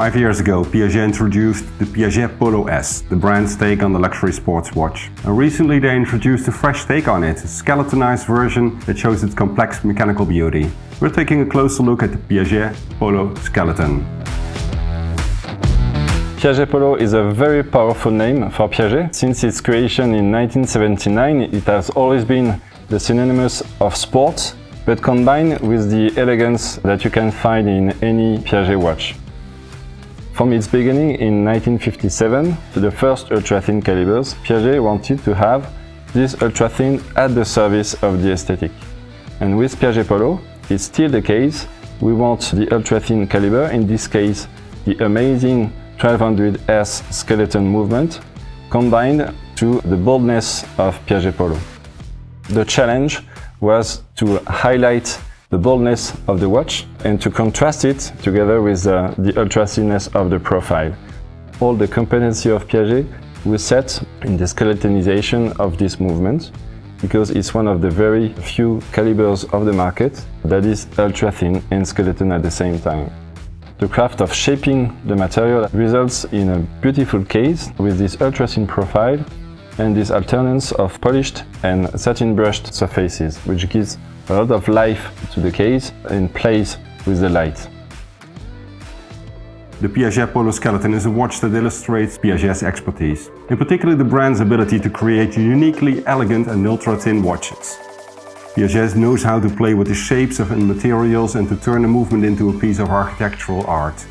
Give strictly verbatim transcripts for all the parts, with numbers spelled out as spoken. Five years ago, Piaget introduced the Piaget Polo S, the brand's take on the luxury sports watch. And recently they introduced a fresh take on it, a skeletonized version that shows its complex mechanical beauty. We're taking a closer look at the Piaget Polo Skeleton. Piaget Polo is a very powerful name for Piaget. Since its creation in nineteen seventy-nine, it has always been the synonymous of sport, but combined with the elegance that you can find in any Piaget watch. From its beginning in nineteen fifty-seven, to the first ultra-thin calibers, Piaget wanted to have this ultra-thin at the service of the aesthetic. And with Piaget Polo, it's still the case. We want the ultra-thin caliber, in this case the amazing twelve hundred S skeleton movement, combined to the boldness of Piaget Polo. The challenge was to highlight the boldness of the watch and to contrast it together with uh, the ultra-thinness of the profile. All the competency of Piaget was set in the skeletonization of this movement, because it's one of the very few calibers of the market that is ultra-thin and skeleton at the same time. The craft of shaping the material results in a beautiful case with this ultra-thin profile and this alternance of polished and satin brushed surfaces, which gives a lot of life to the case and plays with the light. The Piaget Polo Skeleton is a watch that illustrates Piaget's expertise, in particular the brand's ability to create uniquely elegant and ultra-thin watches. Piaget knows how to play with the shapes and materials and to turn the movement into a piece of architectural art.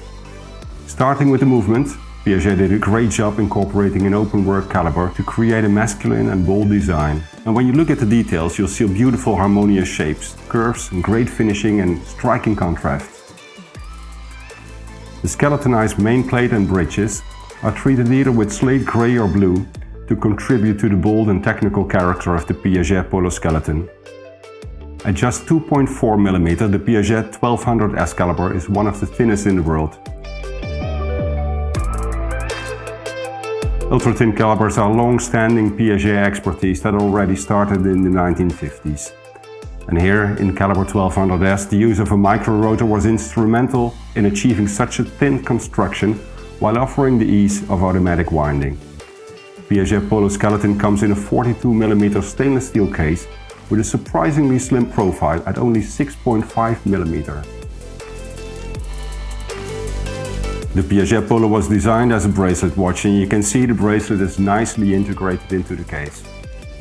Starting with the movement, Piaget did a great job incorporating an openwork caliber to create a masculine and bold design. And when you look at the details, you'll see beautiful harmonious shapes, curves, and great finishing and striking contrast. The skeletonized mainplate and bridges are treated either with slate grey or blue to contribute to the bold and technical character of the Piaget Polo Skeleton. At just two point four millimeters, the Piaget twelve hundred S caliber is one of the thinnest in the world. Ultra-thin calibers are long-standing Piaget expertise that already started in the nineteen fifties. And here, in caliber twelve hundred S, the use of a micro-rotor was instrumental in achieving such a thin construction while offering the ease of automatic winding. Piaget Polo Skeleton comes in a forty-two millimeter stainless steel case with a surprisingly slim profile at only six point five millimeters. The Piaget Polo was designed as a bracelet watch, and you can see the bracelet is nicely integrated into the case.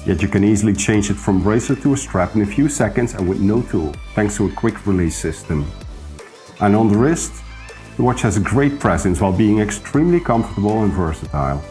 Yet you can easily change it from bracelet to a strap in a few seconds and with no tool, thanks to a quick release system. And on the wrist, the watch has a great presence while being extremely comfortable and versatile.